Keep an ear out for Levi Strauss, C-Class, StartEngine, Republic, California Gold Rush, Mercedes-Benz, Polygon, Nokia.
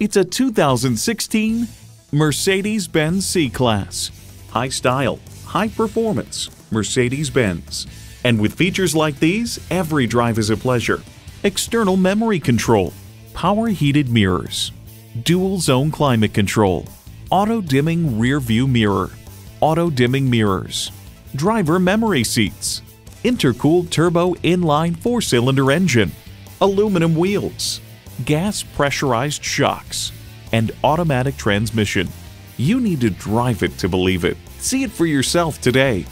It's a 2016 Mercedes-Benz C-Class. High style, high performance, Mercedes-Benz. And with features like these, every drive is a pleasure. External memory control, power heated mirrors, dual zone climate control, auto dimming rear view mirror, auto dimming mirrors, driver memory seats, intercooled turbo inline 4-cylinder engine, aluminum wheels, gas pressurized shocks, and automatic transmission. You need to drive it to believe it. See it for yourself today.